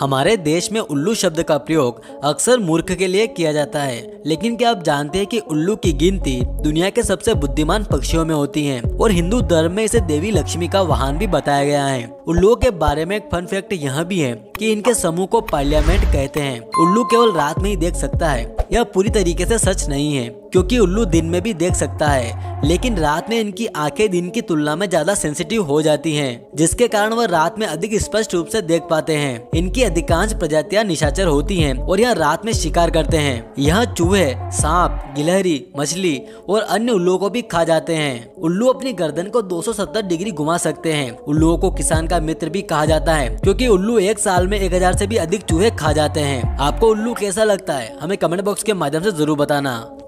हमारे देश में उल्लू शब्द का प्रयोग अक्सर मूर्ख के लिए किया जाता है, लेकिन क्या आप जानते हैं कि उल्लू की गिनती दुनिया के सबसे बुद्धिमान पक्षियों में होती है और हिंदू धर्म में इसे देवी लक्ष्मी का वाहन भी बताया गया है। उल्लुओं के बारे में एक फन फैक्ट यह भी है कि इनके समूह को पार्लियामेंट कहते हैं। उल्लू केवल रात में ही देख सकता है, यह पूरी तरीके से सच नहीं है क्योंकि उल्लू दिन में भी देख सकता है, लेकिन रात में इनकी आंखें दिन की तुलना में ज्यादा सेंसिटिव हो जाती हैं, जिसके कारण वह रात में अधिक स्पष्ट रूप से देख पाते हैं। इनकी अधिकांश प्रजातियां निशाचर होती हैं और यह रात में शिकार करते हैं। यह चूहे, सांप, गिलहरी, मछली और अन्य उल्लुओं को भी खा जाते हैं। उल्लू अपनी गर्दन को 270 डिग्री घुमा सकते हैं। उल्लुओं को किसान का मित्र भी कहा जाता है क्योंकि उल्लू एक साल में 1000 से भी अधिक चूहे खा जाते हैं। आपको उल्लू कैसा लगता है, हमें कमेंट बॉक्स के माध्यम से जरूर बताना।